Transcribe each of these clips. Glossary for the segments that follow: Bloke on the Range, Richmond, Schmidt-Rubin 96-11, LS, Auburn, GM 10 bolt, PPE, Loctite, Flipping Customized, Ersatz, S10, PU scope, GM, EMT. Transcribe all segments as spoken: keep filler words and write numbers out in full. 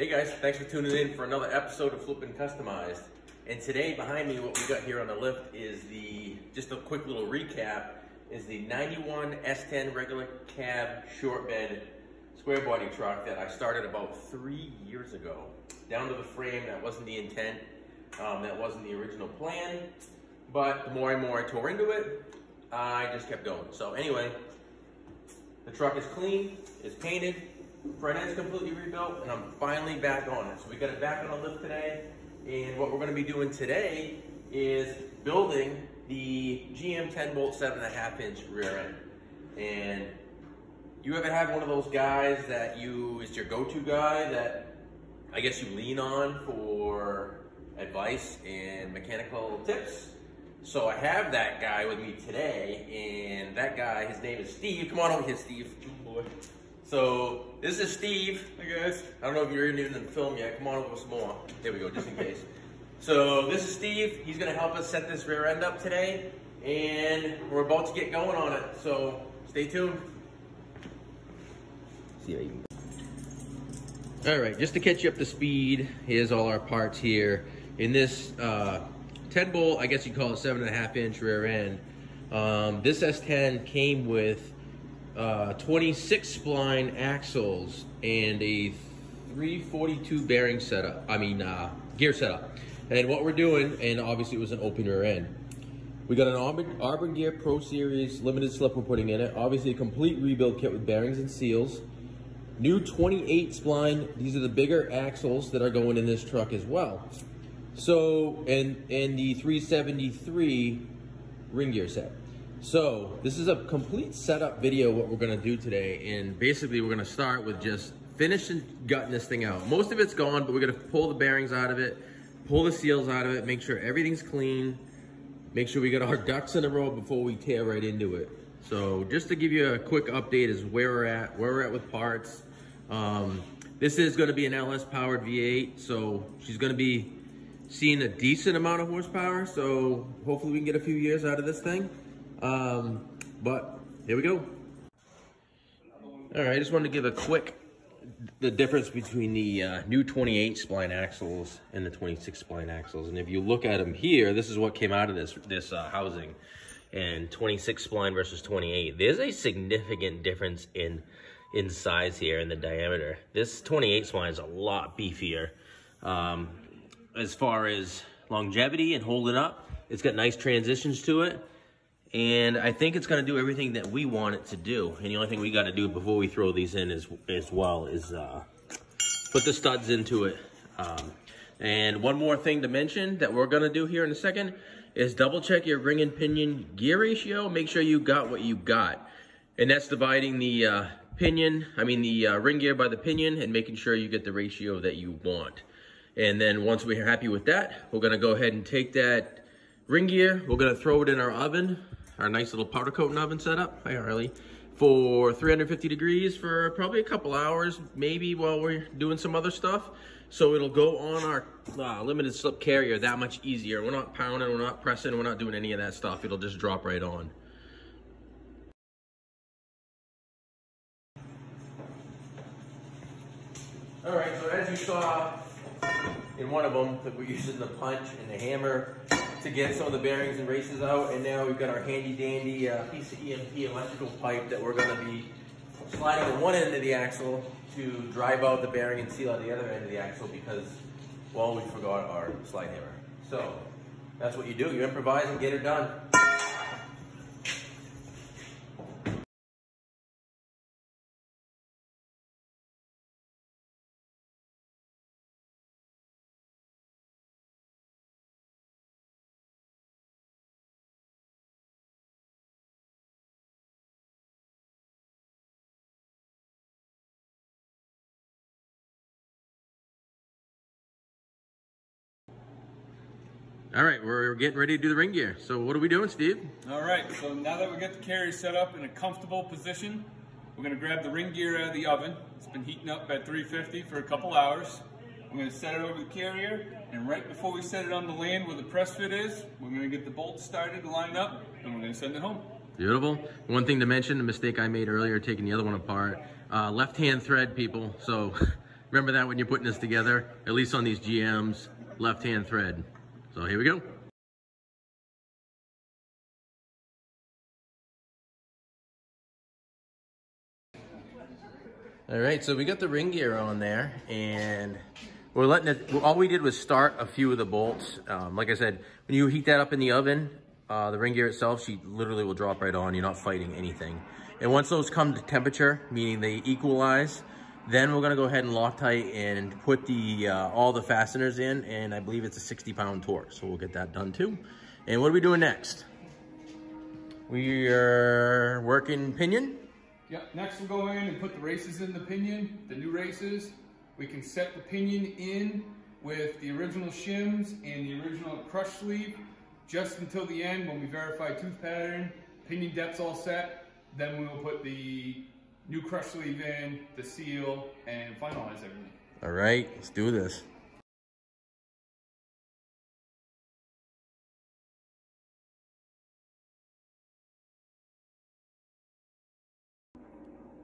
Hey guys, thanks for tuning in for another episode of Flipping Customized. And today behind me, what we got here on the lift is the, just a quick little recap, is the ninety-one S ten regular cab short bed square body truck that I started about three years ago. Down to the frame, that wasn't the intent, um, that wasn't the original plan, but the more and more I tore into it, I just kept going. So anyway, the truck is clean, it's painted, front end's completely rebuilt, and I'm finally back on it. So we got it back on the lift today, and what we're going to be doing today is building the G M ten bolt seven and a half inch rear end. And you ever have one of those guys that you is your go-to guy that I guess you lean on for advice and mechanical tips? So I have that guy with me today, and that guy, his name is Steve. Come on over here, Steve. Oh boy. So this is Steve, I guess. I don't know if you're even in the film yet. Come on over some more. There we go, just in case. So this is Steve. He's gonna help us set this rear end up today, and we're about to get going on it. So stay tuned. See how you can. All right, just to catch you up to speed, here's all our parts here. In this uh, ten bolt, I guess you call it seven and a half inch rear end. Um, this S ten came with Uh, twenty-six spline axles and a three forty-two bearing setup, I mean uh, gear setup. And what we're doing, and obviously it was an open rear end. We got an Auburn, Auburn Gear Pro Series limited slip we're putting in it. Obviously a complete rebuild kit with bearings and seals. New twenty-eight spline, these are the bigger axles that are going in this truck as well. So, and, and the three seventy-three ring gear set. So this is a complete setup video, what we're gonna do today. And basically we're gonna start with just finishing gutting this thing out. Most of it's gone, but we're gonna pull the bearings out of it, pull the seals out of it, make sure everything's clean, make sure we got our ducks in a row before we tear right into it. So just to give you a quick update is where we're at, where we're at with parts. Um, this is gonna be an L S powered V eight. So she's gonna be seeing a decent amount of horsepower. So hopefully we can get a few years out of this thing. Um, but here we go. All right, I just wanted to give a quick, the difference between the uh, new twenty-eight spline axles and the twenty-six spline axles. And if you look at them here, this is what came out of this, this uh, housing, and twenty-six spline versus twenty-eight. There's a significant difference in, in size here in the diameter. This twenty-eight spline is a lot beefier. Um, as far as longevity and holding up, it's got nice transitions to it. And I think it's going to do everything that we want it to do. And the only thing we got to do before we throw these in is, as well is uh, put the studs into it. Um, and one more thing to mention that we're going to do here in a second is double check your ring and pinion gear ratio. Make sure you got what you got. And that's dividing the uh, pinion, I mean the uh, ring gear by the pinion, and making sure you get the ratio that you want. And then once we're happy with that, we're going to go ahead and take that ring gear. We're going to throw it in our oven. Our nice little powder coating oven setup. Hi, Harley. For three hundred fifty degrees for probably a couple hours, maybe while we're doing some other stuff. So it'll go on our uh, limited slip carrier that much easier. We're not pounding, we're not pressing, we're not doing any of that stuff. It'll just drop right on. All right, so as you saw in one of them, we're using the punch and the hammer to get some of the bearings and races out, and now we've got our handy dandy uh, piece of E M T electrical pipe that we're gonna be sliding on one end of the axle to drive out the bearing and seal out the other end of the axle because, well, we forgot our slide hammer. So that's what you do, you improvise and get it done. All right, we're getting ready to do the ring gear. So what are we doing, Steve? All right, so now that we got the carrier set up in a comfortable position, we're gonna grab the ring gear out of the oven. It's been heating up at three fifty for a couple hours. I'm gonna set it over the carrier, and right before we set it on the land where the press fit is, we're gonna get the bolts started to line up, and we're gonna send it home. Beautiful. One thing to mention, the mistake I made earlier, taking the other one apart, uh, left-hand thread, people. So Remember that when you're putting this together, at least on these G Ms, left-hand thread. So here we go. All right, so we got the ring gear on there, and we're letting it, all we did was start a few of the bolts. Um, like I said, when you heat that up in the oven, uh, the ring gear itself, she literally will drop right on. You're not fighting anything. And once those come to temperature, meaning they equalize, then we're gonna go ahead and Loctite and put the uh, all the fasteners in, and I believe it's a sixty pound torque, so we'll get that done too. And what are we doing next? We are working pinion. Yeah, next we'll go in and put the races in the pinion, the new races. We can set the pinion in with the original shims and the original crush sleeve just until the end when we verify tooth pattern, pinion depth's all set, then we will put the new crush sleeve in, the seal, and finalize everything. All right, let's do this.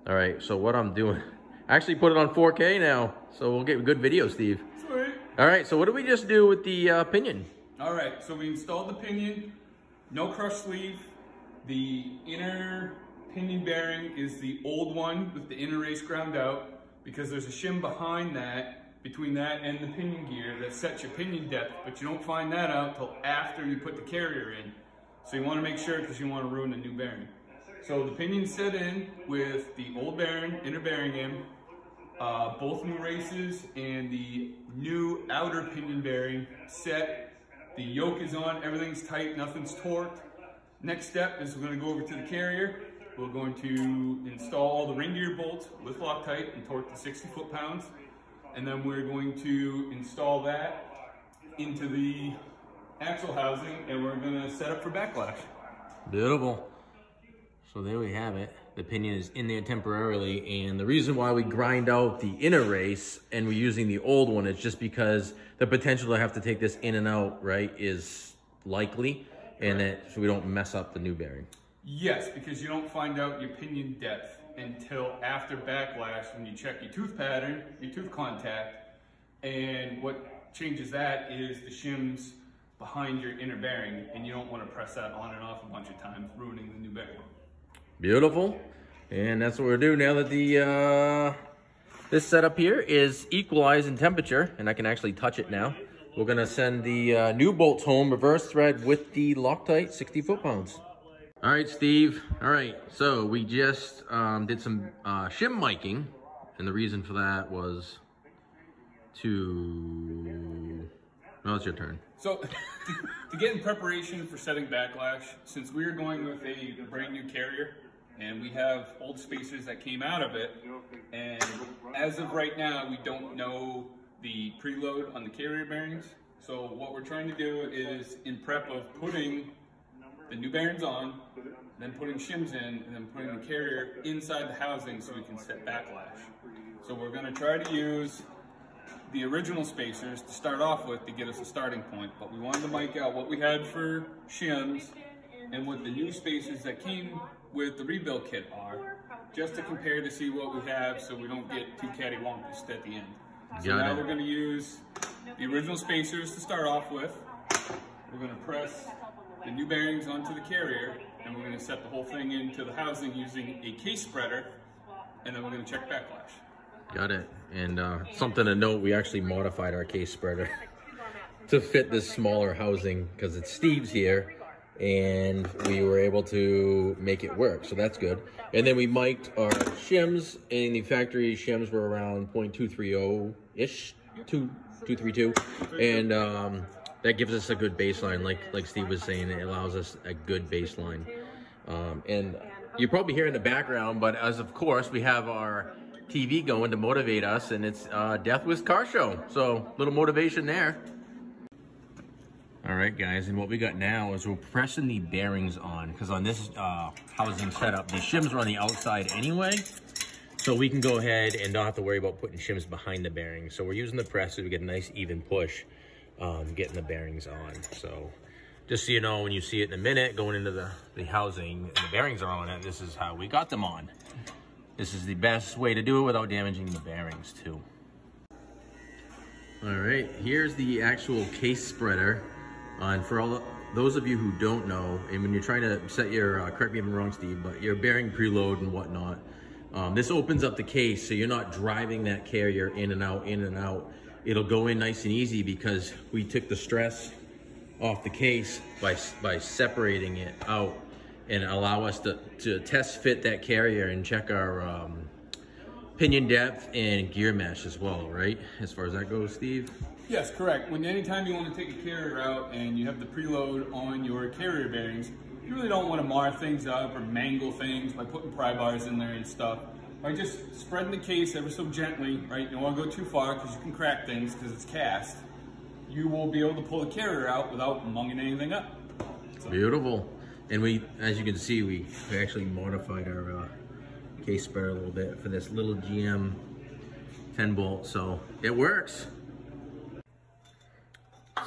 All right, so what I'm doing, I actually put it on four K now, so we'll get good video, Steve. Sweet. All right, so what did we just do with the uh, pinion? All right, so we installed the pinion, no crush sleeve. The inner pinion bearing is the old one with the inner race ground out because there's a shim behind that, between that and the pinion gear that sets your pinion depth, but you don't find that out until after you put the carrier in. So you wanna make sure because you wanna ruin the new bearing. So the pinion's set in with the old bearing, inner bearing in, uh, both new races and the new outer pinion bearing set. The yoke is on, everything's tight, nothing's torqued. Next step is we're gonna go over to the carrier. We're going to install all the ring gear bolts with Loctite and torque to sixty foot pounds. And then we're going to install that into the axle housing and we're gonna set up for backlash. Beautiful. So there we have it. The pinion is in there temporarily, and the reason why we grind out the inner race and we're using the old one is just because the potential to have to take this in and out, right, is likely, and that so we don't mess up the new bearing. Yes, because you don't find out your pinion depth until after backlash when you check your tooth pattern, your tooth contact, and what changes that is the shims behind your inner bearing, and you don't want to press that on and off a bunch of times, ruining the new bearing. Beautiful. And that's what we're doing now that the uh this setup here is equalized in temperature, and I can actually touch it now. We're gonna send the uh, new bolts home, reverse thread with the Loctite sixty foot pounds. All right, Steve. All right, so we just um did some uh shim miking, and the reason for that was to no, it's your turn. So, to, to get in preparation for setting backlash, since we are going with a, a brand new carrier, and we have old spacers that came out of it, and as of right now, we don't know the preload on the carrier bearings. So what we're trying to do is, in prep of putting the new bearings on, then putting shims in, and then putting the carrier inside the housing so we can set backlash. So we're gonna try to use the original spacers to start off with to get us a starting point, but we wanted to mic out what we had for shims and what the new spacers that came with the rebuild kit are, just to compare to see what we have so we don't get too cattywampus at the end. So Got now it. We're going to use the original spacers to start off with. We're going to press the new bearings onto the carrier, and we're going to set the whole thing into the housing using a case spreader, and then we're going to check backlash. Got it. And uh, something to note, we actually modified our case spreader to fit this smaller housing because it's Steve's here, and we were able to make it work, so that's good. And then we mic'd our shims, and the factory shims were around point two three zero-ish, two thirty-two, and um, that gives us a good baseline. Like, like Steve was saying, it allows us a good baseline. Um, and you probably hear in the background, but as of course, we have our T V going to motivate us, and it's uh, Death Wish Car Show. So, little motivation there. All right, guys, and what we got now is we're pressing the bearings on, because on this uh, housing setup, the shims are on the outside anyway, so we can go ahead and not have to worry about putting shims behind the bearings. So we're using the press so we get a nice even push um, getting the bearings on. So just so you know, when you see it in a minute, going into the, the housing, and the bearings are on it, this is how we got them on. This is the best way to do it without damaging the bearings too. All right, here's the actual case spreader. Uh, and for all those of you who don't know, and when you're trying to set your, uh, correct me if I'm wrong, Steve, but your bearing preload and whatnot, um, this opens up the case so you're not driving that carrier in and out, in and out. It'll go in nice and easy because we took the stress off the case by, by separating it out and allow us to, to test fit that carrier and check our um, pinion depth and gear mesh as well, right? As far as that goes, Steve? Yes, correct. When anytime you want to take a carrier out and you have the preload on your carrier bearings, you really don't want to mar things up or mangle things by putting pry bars in there and stuff. By just spreading the case ever so gently, right? You don't want to go too far because you can crack things because it's cast. You will be able to pull the carrier out without munging anything up. So. Beautiful. And we, as you can see, we actually modified our uh, case spreader a little bit for this little G M ten bolt, so it works.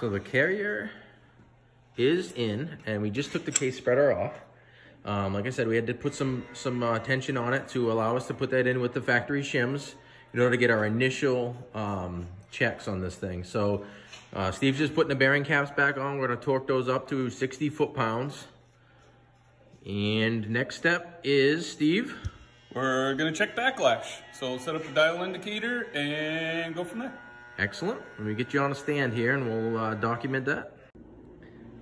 So the carrier is in, and we just took the case spreader off. Um, like I said, we had to put some, some uh, tension on it to allow us to put that in with the factory shims in order to get our initial um, checks on this thing. So uh, Steve's just putting the bearing caps back on. We're gonna torque those up to sixty foot pounds. And next step is, Steve? We're gonna check backlash. So set up the dial indicator and go from there. Excellent. Let me get you on a stand here and we'll uh, document that.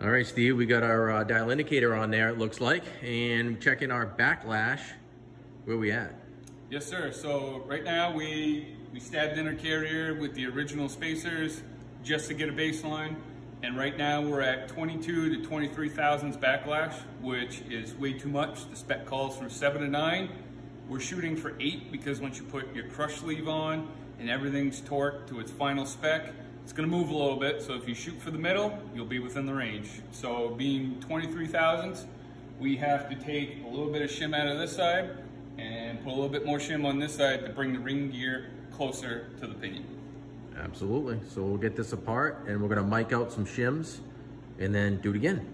All right, Steve, we got our uh, dial indicator on there, it looks like, and checking our backlash. Where we at? Yes, sir. So right now we, we stabbed in our carrier with the original spacers just to get a baseline. And right now we're at twenty-two to twenty-three thousandths backlash, which is way too much. The spec calls from seven to nine. We're shooting for eight because once you put your crush sleeve on and everything's torqued to its final spec, it's gonna move a little bit. So if you shoot for the middle, you'll be within the range. So being twenty-three thousandths, we have to take a little bit of shim out of this side and put a little bit more shim on this side to bring the ring gear closer to the pinion. Absolutely. So we'll get this apart and we're going to mic out some shims and then do it again.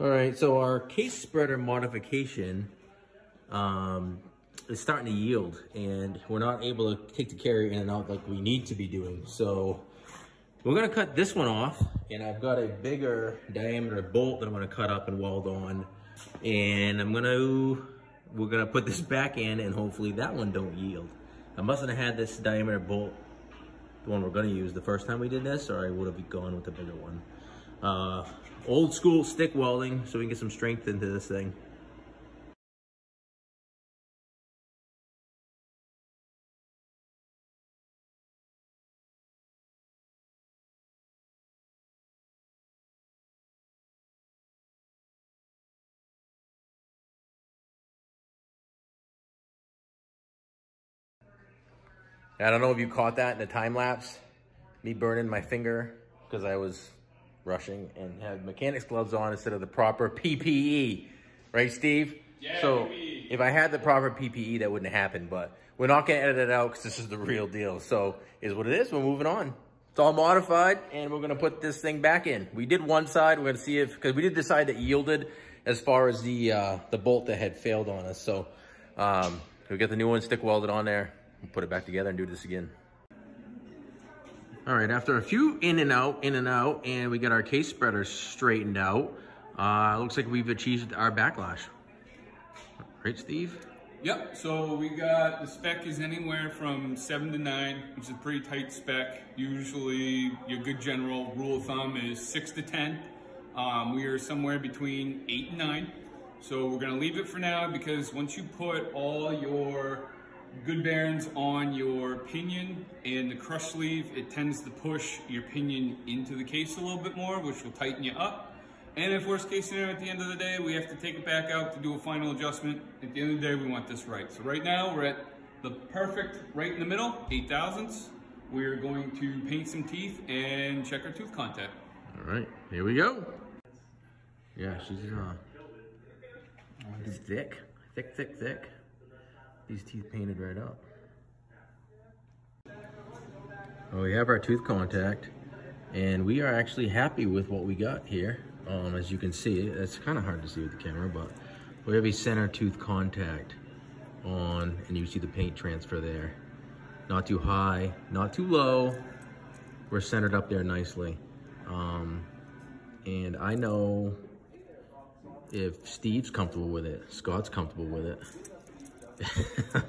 All right, so our case spreader modification um, is starting to yield and we're not able to take the carrier in and out like we need to be doing. So we're going to cut this one off and I've got a bigger diameter bolt that I'm going to cut up and weld on. And I'm going to, we're going to put this back in and hopefully that one don't yield. I mustn't have had this diameter bolt, the one we're gonna use, the first time we did this, or I would have gone with the bigger one. Uh, old school stick welding, so we can get some strength into this thing. I don't know if you caught that in the time lapse, me burning my finger because I was rushing and had mechanics gloves on instead of the proper P P E, right, Steve? Yeah, so P P E. If I had the proper P P E, that wouldn't happen, but we're not going to edit it out because this is the real deal. So is what it is. We're moving on. It's all modified and we're going to put this thing back in. We did one side. We're going to see if, because we did the side that yielded as far as the, uh, the bolt that had failed on us. So um, we got the new one stick welded on there. Put it back together and do this again. All right, after a few in and out, in and out, and we got our case spreader straightened out, uh, looks like we've achieved our backlash. Right, Steve? Yep, so we got, the spec is anywhere from seven to nine, which is a pretty tight spec. Usually your good general rule of thumb is six to ten. Um, we are somewhere between eight and nine. So we're gonna leave it for now because once you put all your good bearings on your pinion and the crush sleeve, it tends to push your pinion into the case a little bit more, which will tighten you up. And if worst case scenario, at the end of the day, we have to take it back out to do a final adjustment. At the end of the day, we want this right. So right now we're at the perfect, right in the middle, eight thousandths. We're going to paint some teeth and check our tooth content. All right, here we go. Yeah, she's uh, she's thick, thick, thick, thick. These teeth painted right up. Well, we have our tooth contact and we are actually happy with what we got here. Um, as you can see, it's kind of hard to see with the camera, but we have a center tooth contact on and you see the paint transfer there. Not too high, not too low. We're centered up there nicely. Um, and I know if Steve's comfortable with it, Scott's comfortable with it.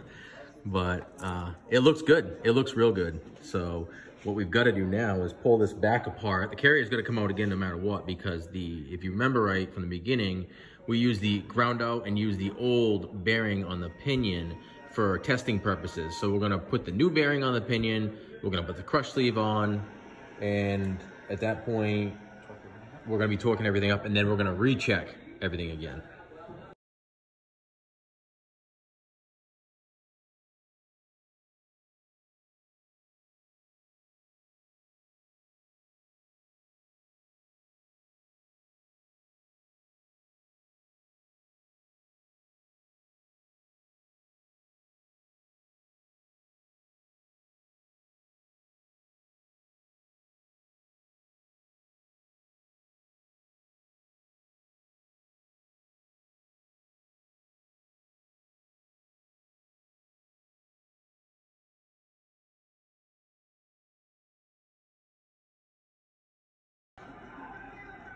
But uh, it looks good. It looks real good. So what we've got to do now is pull this back apart. The carrier's going to come out again no matter what, because the, if you remember right from the beginning, we used the ground out and used the old bearing on the pinion for testing purposes. So we're going to put the new bearing on the pinion. We're going to put the crush sleeve on. And at that point, we're going to be torquing everything up, and then we're going to recheck everything again.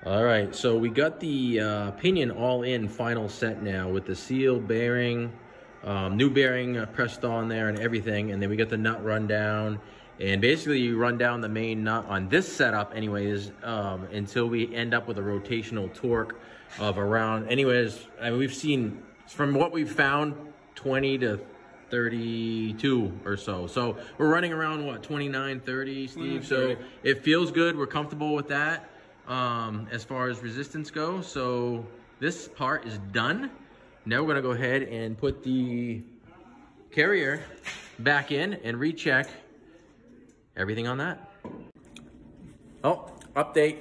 All right, so we got the uh, pinion all in final set now with the seal bearing, um, new bearing pressed on there and everything, and then we got the nut run down. And basically you run down the main nut on this setup anyways, um, until we end up with a rotational torque of around, anyways, I mean, we've seen, from what we've found, twenty to thirty-two or so. So we're running around, what, twenty-nine, thirty, Steve? So it feels good, we're comfortable with that. Um, as far as resistance go, so this part is done. Now we're gonna go ahead and put the carrier back in and recheck everything on that. Oh, update,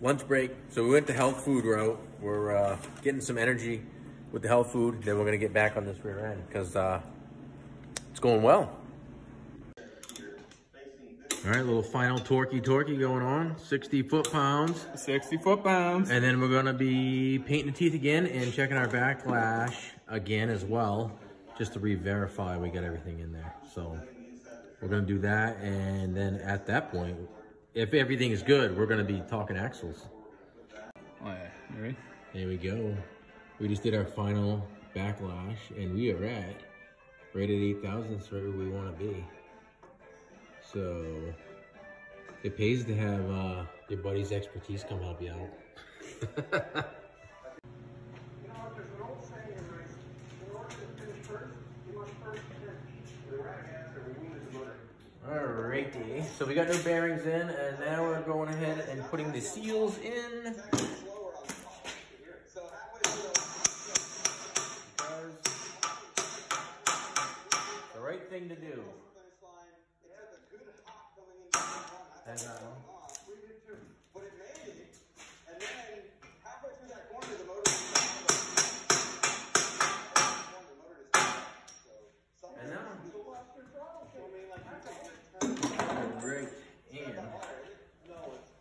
lunch break. So we went the health food route. We're uh, getting some energy with the health food. Then we're gonna get back on this rear end because uh, it's going well. All right, a little final torquey torquey going on, sixty foot pounds. sixty foot pounds. And then we're gonna be painting the teeth again and checking our backlash again as well, just to re-verify we got everything in there. So we're gonna do that, and then at that point, if everything is good, we're gonna be talking axles. Oh yeah, you ready? There we go. We just did our final backlash, and we are at, right at eight thousandths where we wanna be. So it pays to have uh, your buddy's expertise come help you out. Alrighty, so we got new bearings in, and now we're going ahead and putting the seals in. The right thing to do. And, uh, and now, great. And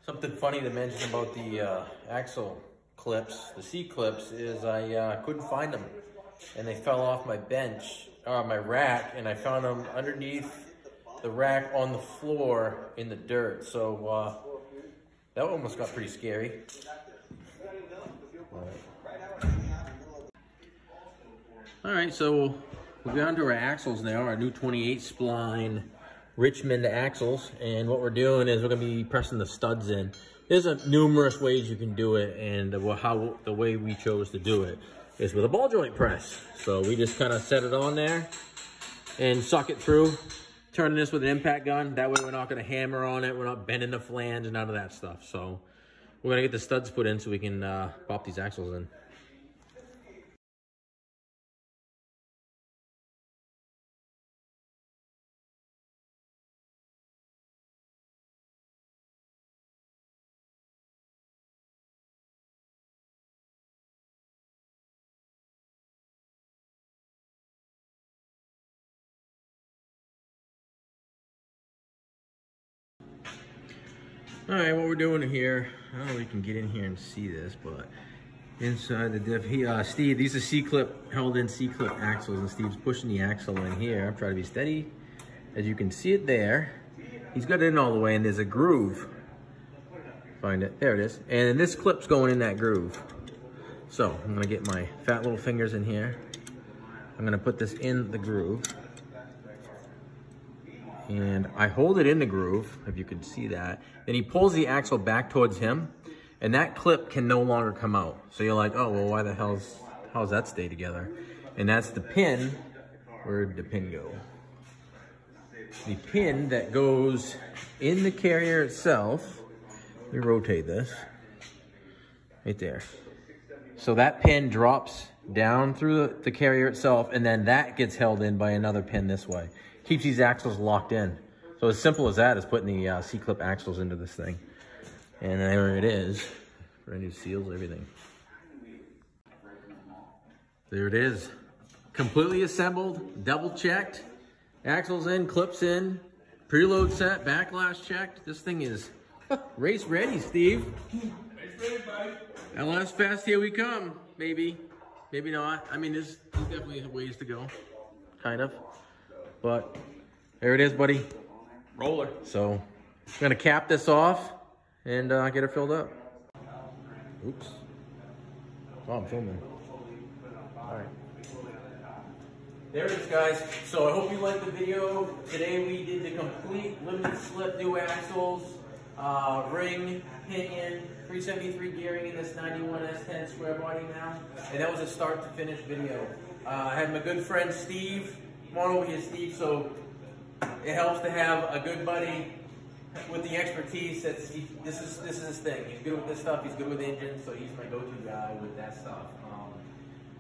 something funny to mention about the uh, axle clips, the C clips, is I uh, couldn't find them, and they fell off my bench, or my rack, and I found them underneath the rack on the floor in the dirt. So uh, that almost got pretty scary. All right. All right, so we're down to our axles now, our new twenty-eight spline Richmond axles. And what we're doing is we're gonna be pressing the studs in. There's a numerous ways you can do it, and how the way we chose to do it is with a ball joint press. So we just kind of set it on there and suck it through. Turning this with an impact gun, that way we're not gonna hammer on it, we're not bending the flange, none of that stuff. So we're gonna get the studs put in so we can uh, pop these axles in. All right, what we're doing here, I don't know if you can get in here and see this, but inside the diff, he, uh, Steve, these are C-clip, held in C-clip axles, and Steve's pushing the axle in here. I'm trying to be steady. As you can see it there, he's got it in all the way and there's a groove. Find it, there it is. And this clip's going in that groove. So I'm gonna get my fat little fingers in here. I'm gonna put this in the groove. And I hold it in the groove, if you can see that. Then he pulls the axle back towards him and that clip can no longer come out. So you're like, oh, well, why the hell's, how's that stay together? And that's the pin. Where'd the pin go? The pin that goes in the carrier itself. Let me rotate this. Right there. So that pin drops down through the, the carrier itself, and then that gets held in by another pin this way. Keeps these axles locked in. So as simple as that is putting the uh, C-clip axles into this thing. And there it is. Brand new seals, everything. There it is. Completely assembled, double checked. Axles in, clips in, preload set, backlash checked. This thing is race ready, Steve. Race ready, buddy. L S fast, here we come. Maybe, maybe not. I mean, there's definitely ways to go, kind of. But there it is, buddy. Roller. So I'm gonna cap this off and uh, get her filled up. Oops. Oh, I'm filming. All right. There it is, guys. So I hope you liked the video. Today we did the complete limited slip, new axles, uh, ring, pinion, three seventy-three gearing in this ninety-one S ten square body now. And that was a start to finish video. Uh, I had my good friend Steve. Come on over here, Steve. So it helps to have a good buddy with the expertise. That's he, this is this is his thing. He's good with this stuff. He's good with engines. So he's my go-to guy with that stuff. Um,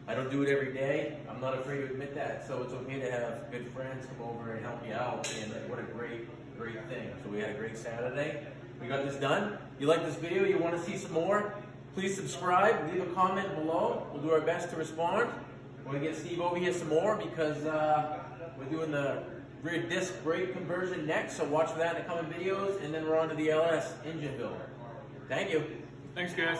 I don't do it every day. I'm not afraid to admit that. So it's okay to have good friends come over and help you out. And like, what a great, great thing. So we had a great Saturday. We got this done. You like this video? You want to see some more? Please subscribe. Leave a comment below. We'll do our best to respond. We're going to get Steve over here some more because uh, we're doing the rear disc brake conversion next. So watch for that in the coming videos. And then we're on to the L S engine build. Thank you. Thanks, guys.